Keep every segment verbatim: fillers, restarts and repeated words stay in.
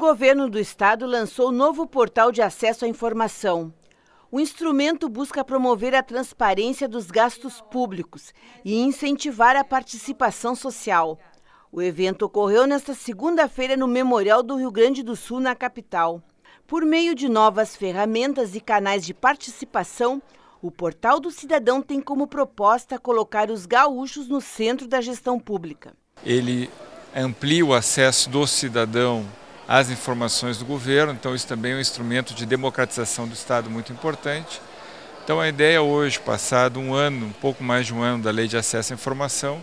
governo do estado lançou o novo portal de acesso à informação. O instrumento busca promover a transparência dos gastos públicos e incentivar a participação social. O evento ocorreu nesta segunda-feira no Memorial do Rio Grande do Sul, na capital. Por meio de novas ferramentas e canais de participação, o Portal do Cidadão tem como proposta colocar os gaúchos no centro da gestão pública. Ele amplia o acesso do cidadão as informações do governo, então isso também é um instrumento de democratização do Estado muito importante. Então a ideia hoje, passado um ano, um pouco mais de um ano da Lei de Acesso à Informação,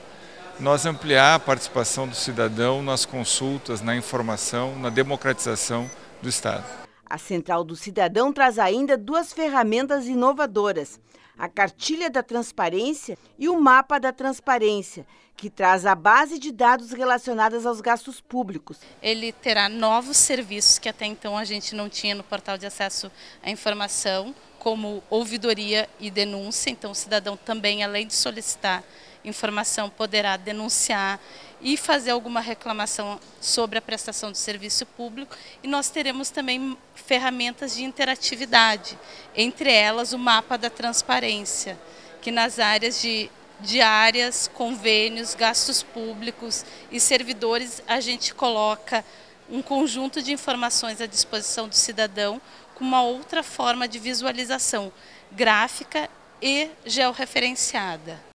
nós ampliar a participação do cidadão nas consultas, na informação, na democratização do Estado. A Central do Cidadão traz ainda duas ferramentas inovadoras, a Cartilha da Transparência e o Mapa da Transparência, que traz a base de dados relacionadas aos gastos públicos. Ele terá novos serviços que até então a gente não tinha no portal de acesso à informação, como ouvidoria e denúncia. Então o cidadão também, além de solicitar informação, poderá denunciar e fazer alguma reclamação sobre a prestação do serviço público. E nós teremos também ferramentas de interatividade, entre elas o Mapa da Transparência, que nas áreas de diárias, convênios, gastos públicos e servidores, a gente coloca um conjunto de informações à disposição do cidadão com uma outra forma de visualização, gráfica e georreferenciada.